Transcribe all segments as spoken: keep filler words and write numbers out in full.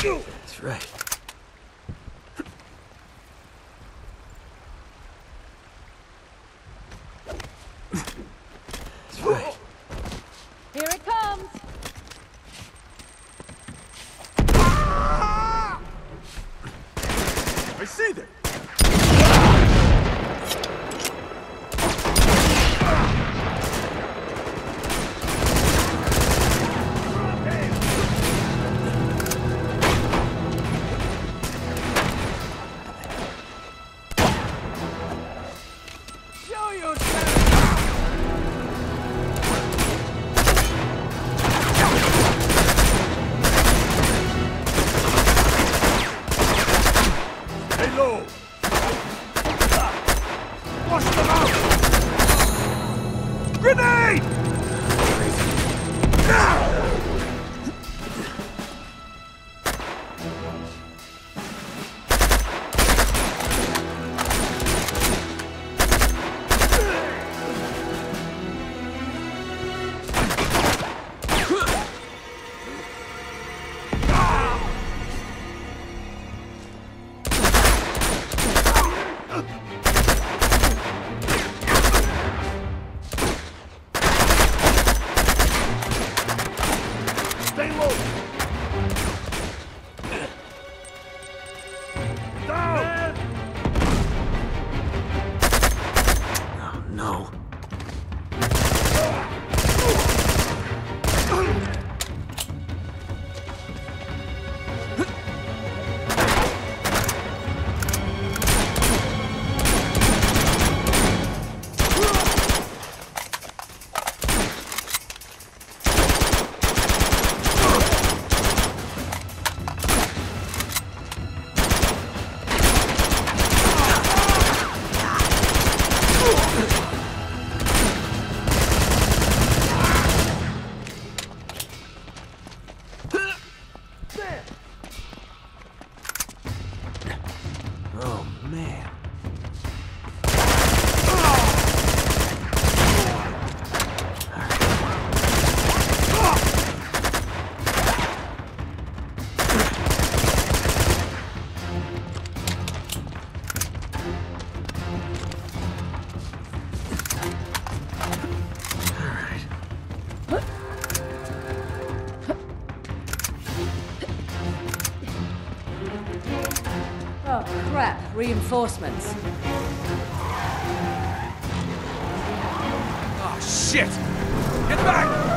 That's right. That's right. Here it comes. Ah! I see that. Reinforcements. Oh, shit! Get back!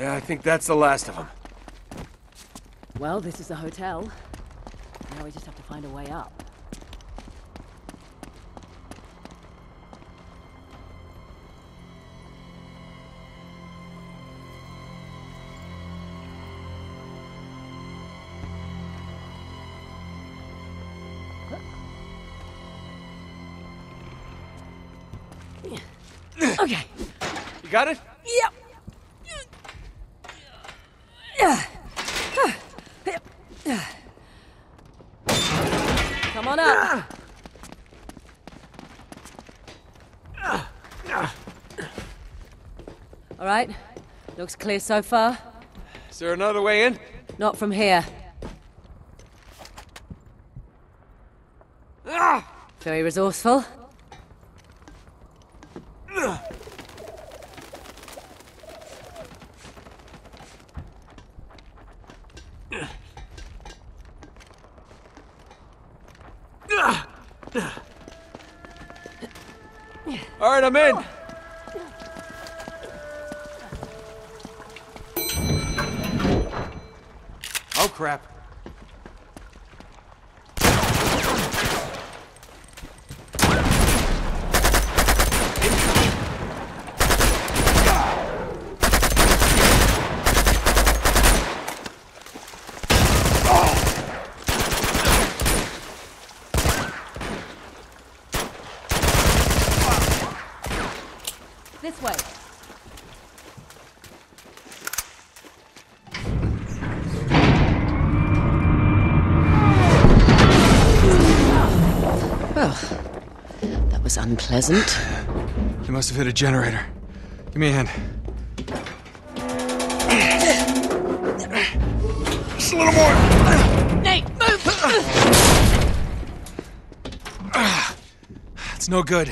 I think that's the last of them. Well, this is a hotel. Now we just have to find a way up. Okay. You got it? Yep. Come on up! All right. Looks clear so far. Is there another way in? Not from here. Ah! Very resourceful. All right, I'm in. Oh, crap. Unpleasant. You must have hit a generator. Give me a hand. Just a little more. Nate, move! It's no good.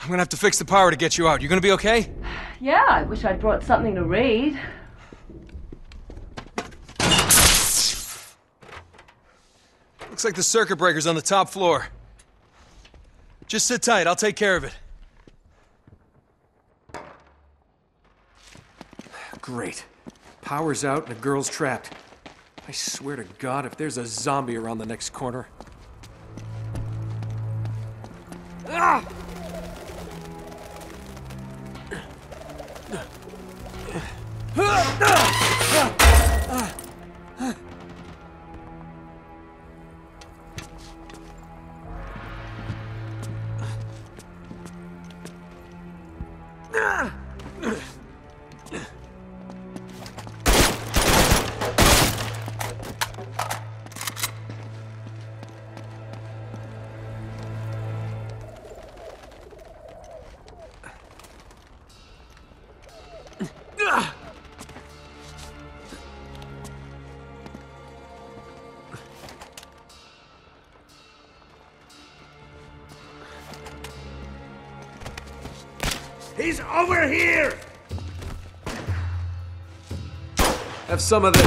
I'm gonna have to fix the power to get you out. You gonna be okay? Yeah, I wish I'd brought something to read. Looks like the circuit breaker's on the top floor. Just sit tight, I'll take care of it. Great. Power's out and the girl's trapped. I swear to God, if there's a zombie around the next corner... Ah! He's over here! Have some of this.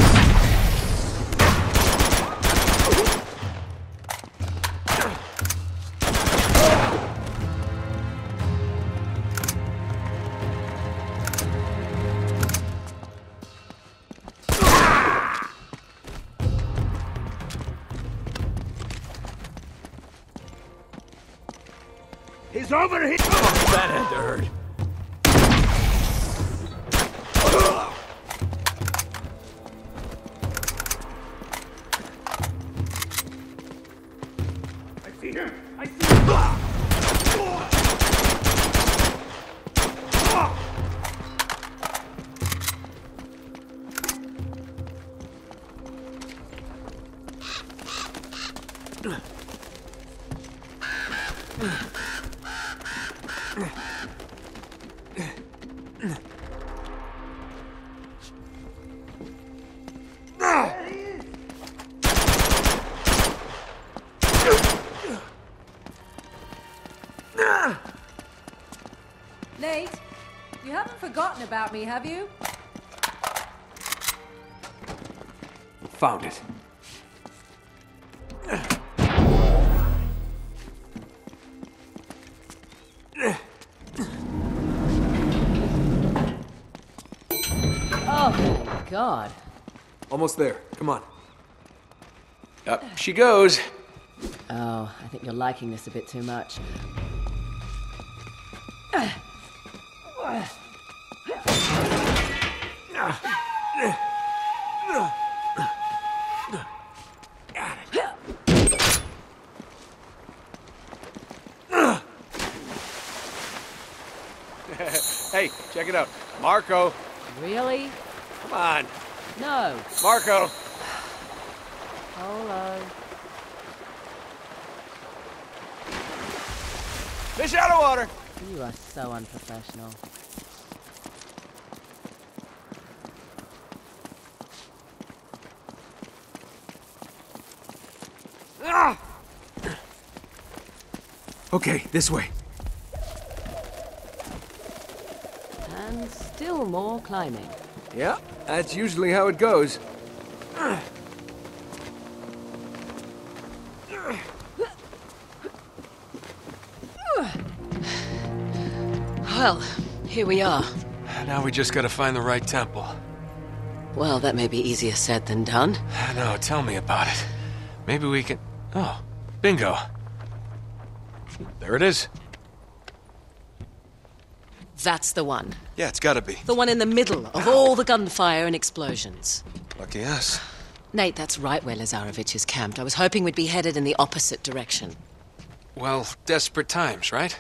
He's over here! Oh, that had to hurt. Nate, you haven't forgotten about me, have you? Found it. Oh, my God. Almost there. Come on. Up she goes. Oh, I think you're liking this a bit too much. Hey, check it out. Marco. Really? Come on. No. Marco. Hello. Fish out of water. You are so unprofessional. Ah! Okay, this way. And still more climbing. Yeah, that's usually how it goes. Well, here we are. Now we just gotta find the right temple. Well, that may be easier said than done. No, tell me about it. Maybe we can... Oh, bingo. There it is. That's the one. Yeah, it's gotta be. The one in the middle of all the gunfire and explosions. Lucky us. Nate, that's right where Lazarevich is camped. I was hoping we'd be headed in the opposite direction. Well, desperate times, right?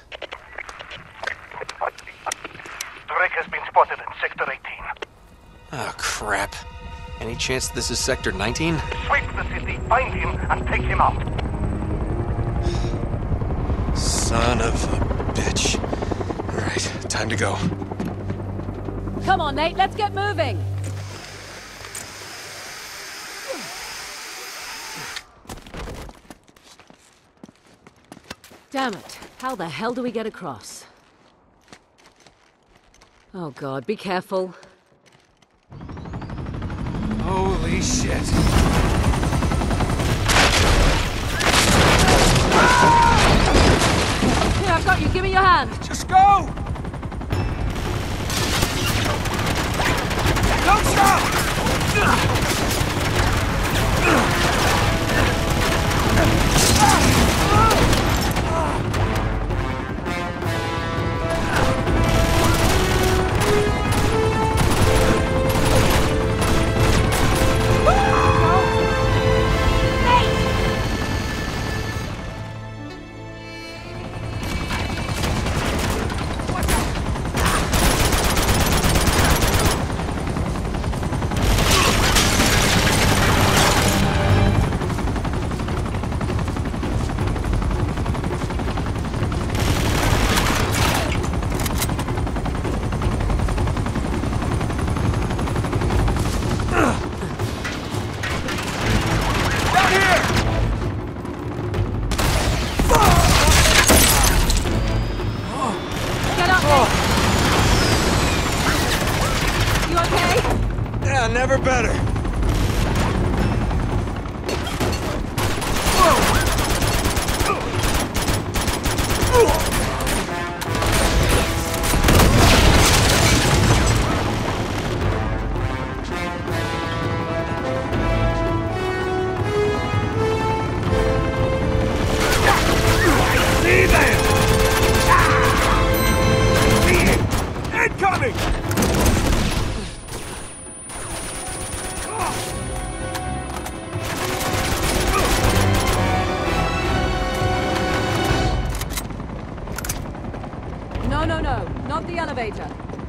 The wreck has been spotted in Sector eighteen. Oh, crap. Any chance this is Sector nineteen? Sweep the city, find him, and take him out. Son of a bitch. All right, time to go. Come on, Nate, let's get moving. Damn it. How the hell do we get across? Oh, God, be careful. Holy shit. Here, I've got you. Give me your hand. Just go! Don't stop! Never better.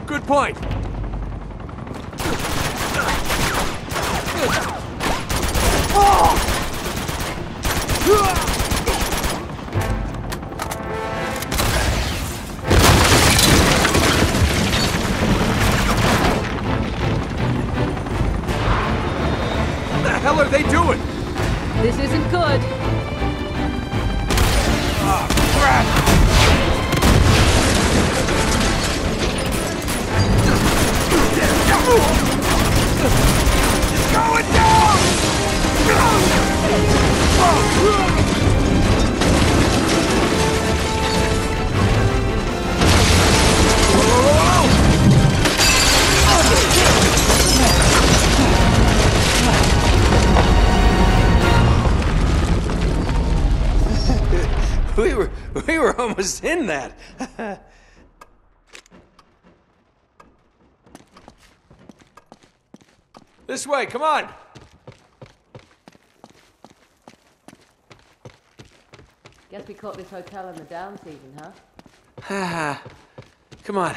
Good point. What the hell are they doing? This isn't good. Ah, crap! It's going down! Oh. We were, we were almost in that. This way, come on! Guess we caught this hotel in the down season, huh? Haha. Come on.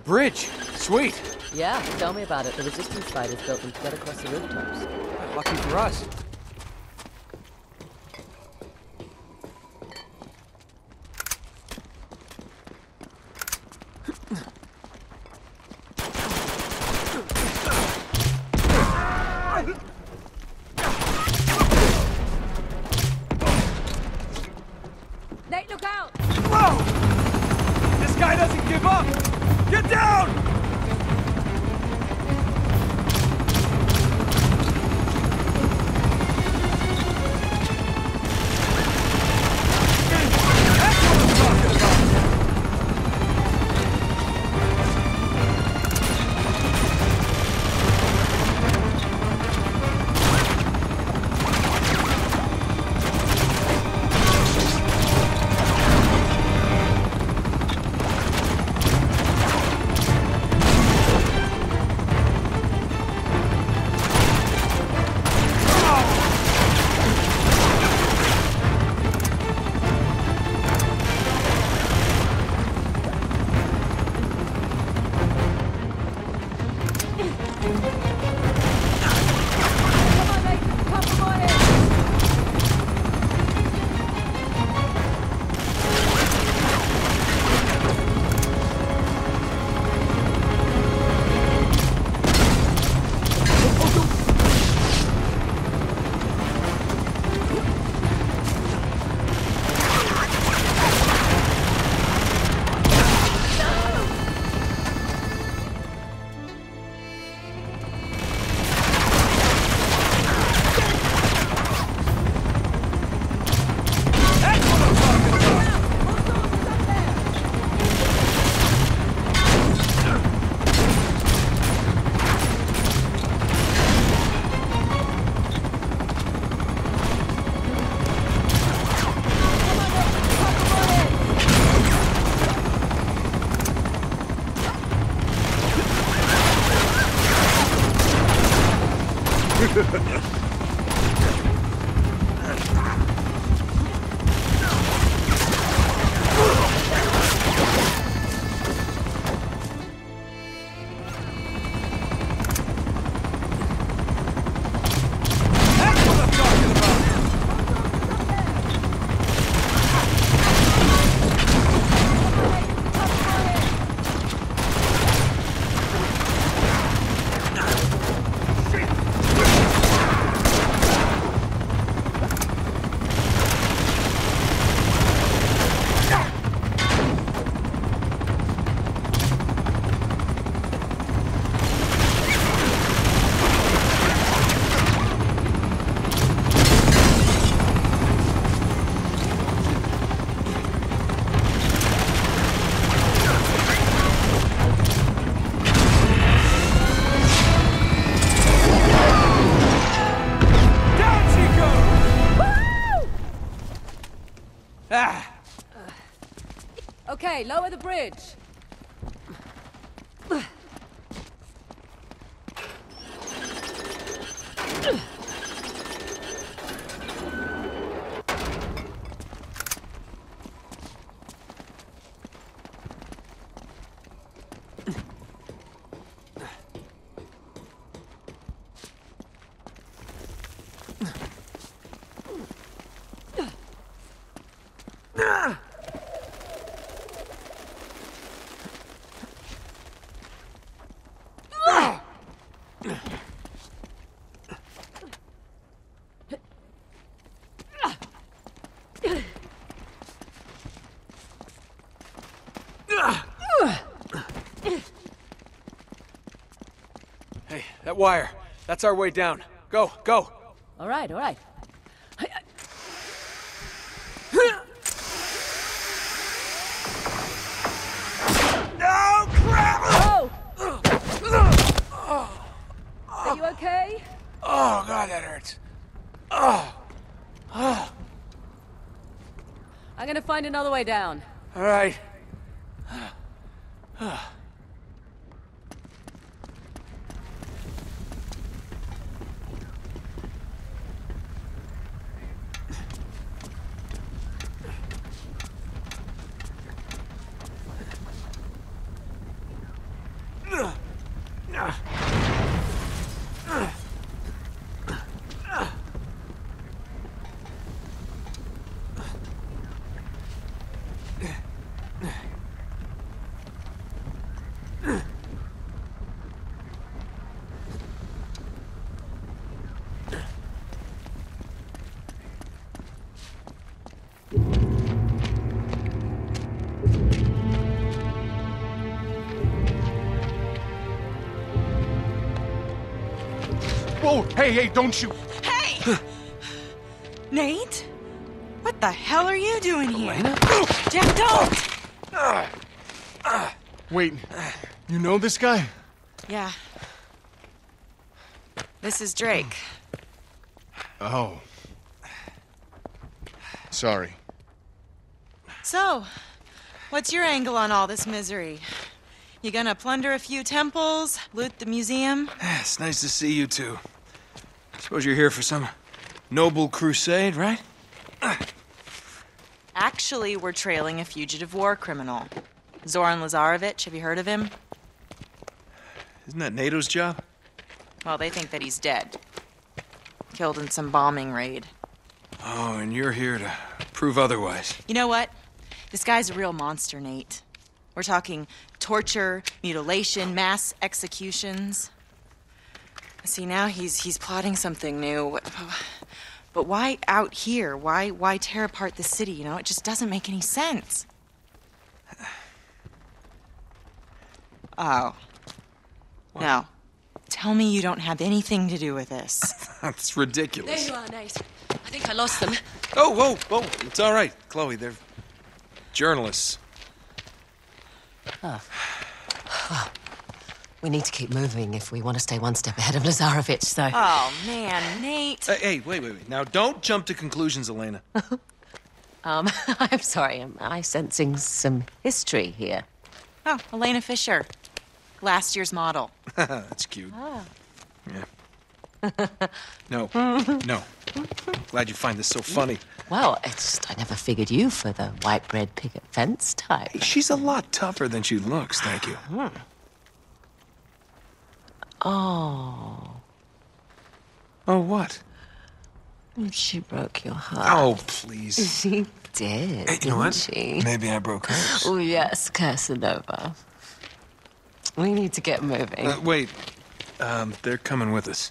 A bridge? Sweet! Yeah, tell me about it. The resistance fighters built them to get across the rooftops. Lucky for us. Okay, lower the bridge. That wire. That's our way down. Go, go. All right, all right. No, crap! Oh! Are you okay? Oh, God, that hurts. Oh. Oh. I'm gonna find another way down. All right. Whoa, hey, hey, don't shoot! Hey! Nate? What the hell are you doing here? Elena? Jeff, don't! Wait, you know this guy? Yeah. This is Drake. Oh. Sorry. So, what's your angle on all this misery? You gonna plunder a few temples, loot the museum? It's nice to see you two. Suppose you're here for some noble crusade, right? Actually, we're trailing a fugitive war criminal. Zoran Lazarevich, have you heard of him? Isn't that NATO's job? Well, they think that he's dead. Killed in some bombing raid. Oh, and you're here to prove otherwise. You know what? This guy's a real monster, Nate. We're talking torture, mutilation, mass executions. See, now he's he's plotting something new. But why out here? Why why tear apart the city, you know? It just doesn't make any sense. Oh. What? No. Tell me you don't have anything to do with this. That's ridiculous. There you are, Nate. I think I lost them. Oh, whoa, whoa. It's all right, Chloe. They're journalists. Oh. Oh. We need to keep moving if we want to stay one step ahead of Lazarevich, so... Oh, man, Nate. Uh, hey, wait, wait, wait. Now, don't jump to conclusions, Elena. um, I'm sorry. Am I sensing some history here? Oh, Elena Fisher. Last year's model. That's cute. Oh. Yeah. No. No. Glad you find this so funny. Well, it's just I never figured you for the white bread picket fence type. Hey, she's a lot tougher than she looks, thank you. Hmm. Oh. Oh, what? She broke your heart. Oh, please. She did, hey, you know what? She? Maybe I broke hers. Oh, yes, Casanova. We need to get moving. Uh, wait. Um, they're coming with us.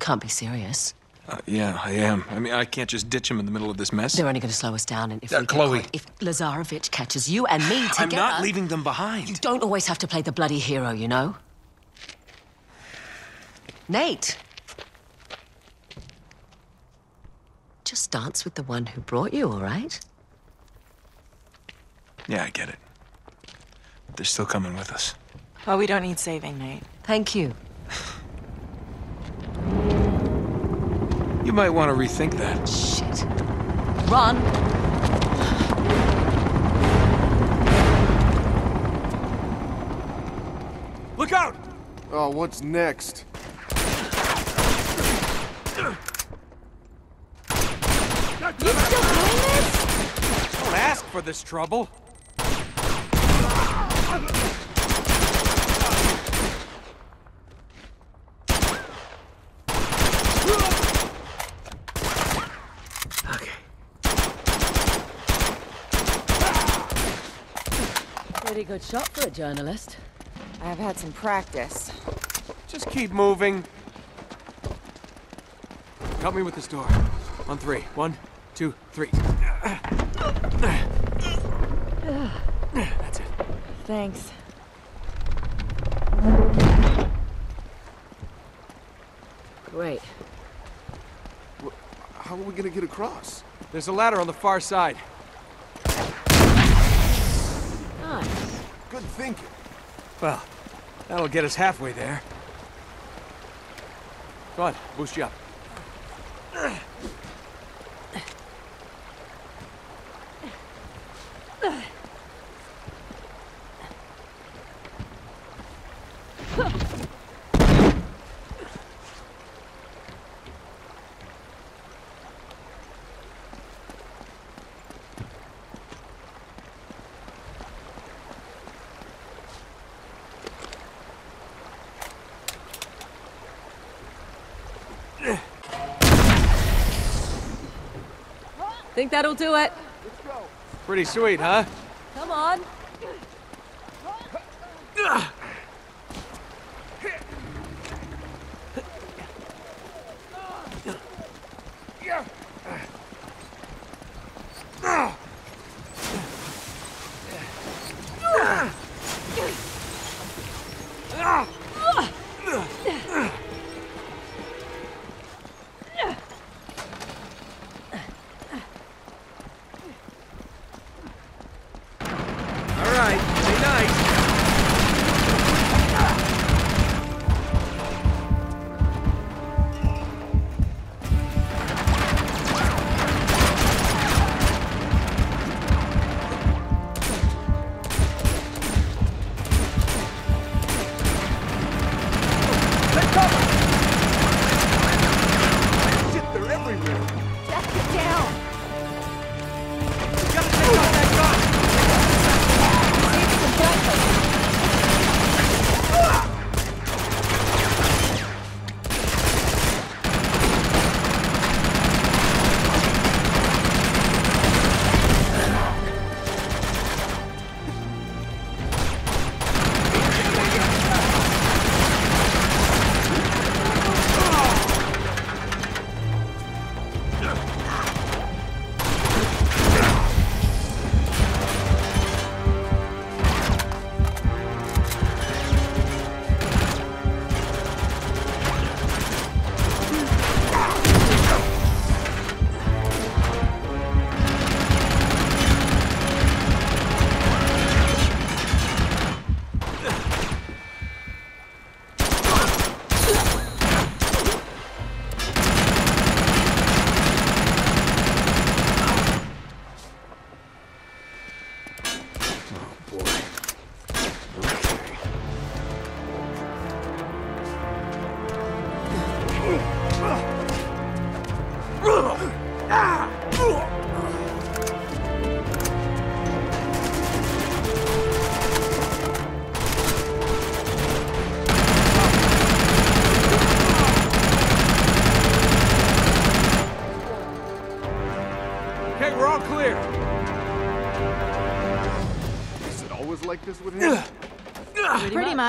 Can't be serious. Uh, yeah, I am. I mean, I can't just ditch him in the middle of this mess. They're only going to slow us down, and if uh, we Chloe. Get caught, if Lazarevich catches you and me together... I'm not leaving them behind. You don't always have to play the bloody hero, you know? Nate. Just dance with the one who brought you, all right? Yeah, I get it. They're still coming with us. Oh, we don't need saving, Nate. Thank you. You might want to rethink that. Shit. Run! Look out! Oh, what's next? You still doing this? Don't ask for this trouble. Okay. Pretty good shot for a journalist. I've had some practice. Just keep moving. Help me with this door. On three. One, two, three. That's it. Thanks. Great. Well, how are we gonna get across? There's a ladder on the far side. Nice. Good thinking. Well, that'll get us halfway there. Go on, boost you up. Think that'll do it. Let's go. Pretty sweet, huh? Come on.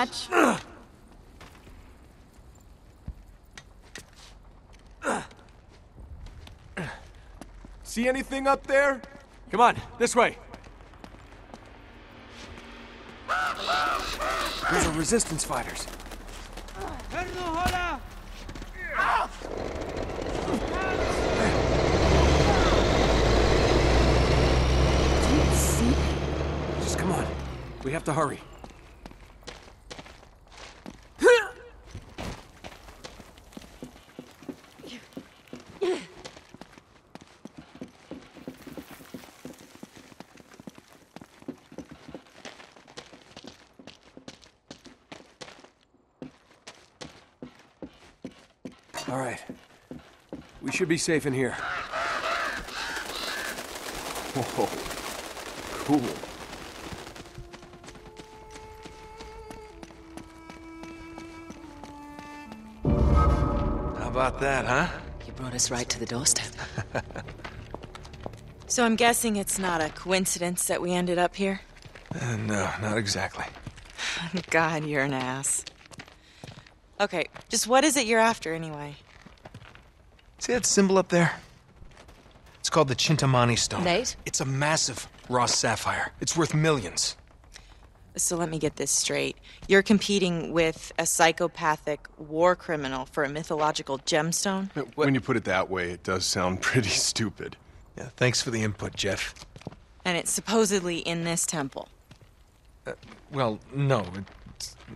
much. See anything up there? Come on, this way. Those are resistance fighters. Just come on. We have to hurry. All right. We should be safe in here. Whoa. Cool. How about that, huh? You brought us right to the doorstep. So I'm guessing it's not a coincidence that we ended up here? Uh, no, not exactly. God, you're an ass. Okay, just what is it you're after, anyway? See that symbol up there? It's called the Chintamani Stone. Nate? It's a massive raw sapphire. It's worth millions. So let me get this straight. You're competing with a psychopathic war criminal for a mythological gemstone? When you put it that way, it does sound pretty stupid. Yeah, thanks for the input, Jeff. And it's supposedly in this temple? Uh, well, no. It...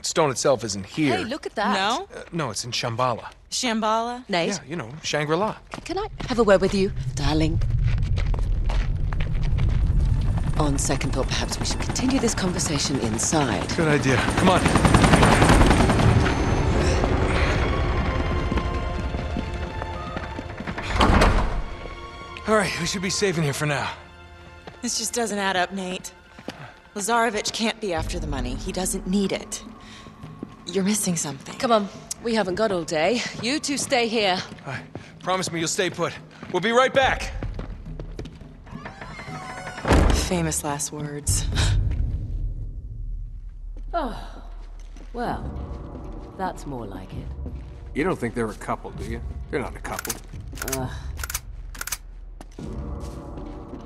Stone itself isn't here. Hey, look at that. No? Uh, no, it's in Shambhala. Shambhala? Nate? Yeah, you know, Shangri-La. Can I have a word with you, darling? On second thought, perhaps we should continue this conversation inside. Good idea. Come on. All right, we should be safe in here for now. This just doesn't add up, Nate. Lazarevich can't be after the money. He doesn't need it. You're missing something. Come on. We haven't got all day. You two stay here. I promise me you'll stay put. We'll be right back. Famous last words. Oh. Well, that's more like it. You don't think they're a couple, do you? They're not a couple. Ugh.